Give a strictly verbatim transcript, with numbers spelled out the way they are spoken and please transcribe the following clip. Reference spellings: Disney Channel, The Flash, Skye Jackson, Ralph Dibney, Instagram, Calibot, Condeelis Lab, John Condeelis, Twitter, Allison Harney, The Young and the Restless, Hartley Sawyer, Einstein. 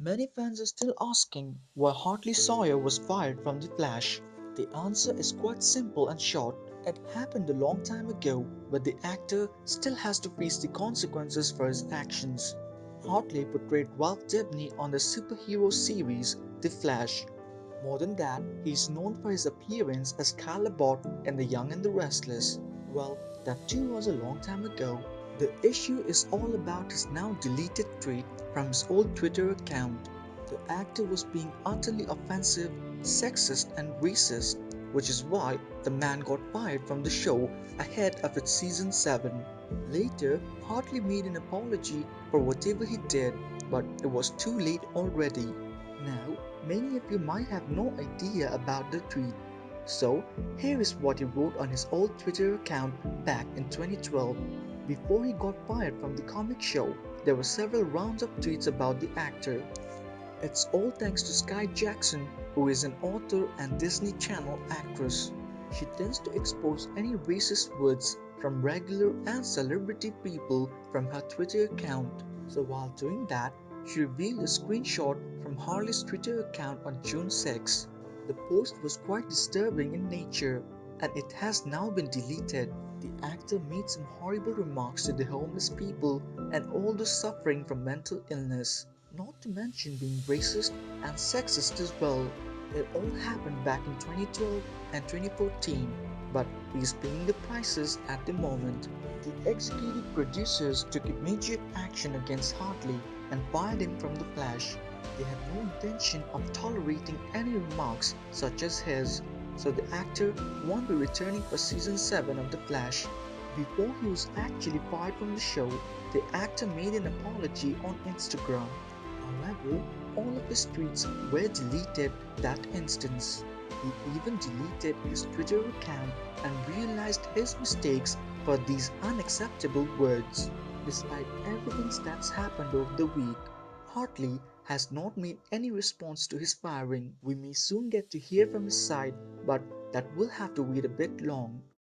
Many fans are still asking why Hartley Sawyer was fired from The Flash. The answer is quite simple and short. It happened a long time ago, but the actor still has to face the consequences for his actions. Hartley portrayed Ralph Dibney on the superhero series The Flash. More than that, he is known for his appearance as Calibot in The Young and the Restless. Well, that too was a long time ago. The issue is all about his now deleted tweet from his old Twitter account. The actor was being utterly offensive, sexist and racist, which is why the man got fired from the show ahead of its season seven. Later, Hartley made an apology for whatever he did, but it was too late already. Now, many of you might have no idea about the tweet. So, here is what he wrote on his old Twitter account back in twenty twelve. Before he got fired from the comic show, there were several rounds of tweets about the actor. It's all thanks to Skye Jackson, who is an author and Disney Channel actress. She tends to expose any racist words from regular and celebrity people from her Twitter account. So while doing that, she revealed a screenshot from Hartley's Twitter account on June sixth. The post was quite disturbing in nature, and it has now been deleted. The actor made some horrible remarks to the homeless people and all those suffering from mental illness, not to mention being racist and sexist as well. It all happened back in twenty twelve and twenty fourteen, but he is paying the prices at the moment. The executive producers took immediate action against Hartley and fired him from The Flash. They had no intention of tolerating any remarks such as his, so the actor won't be returning for season seven of The Flash. Before he was actually fired from the show, the actor made an apology on Instagram. However, all of his tweets were deleted that instance. He even deleted his Twitter account and realized his mistakes for these unacceptable words. Despite everything that's happened over the week, Hartley has not made any response to his firing. We may soon get to hear from his side, but that will have to wait a bit long.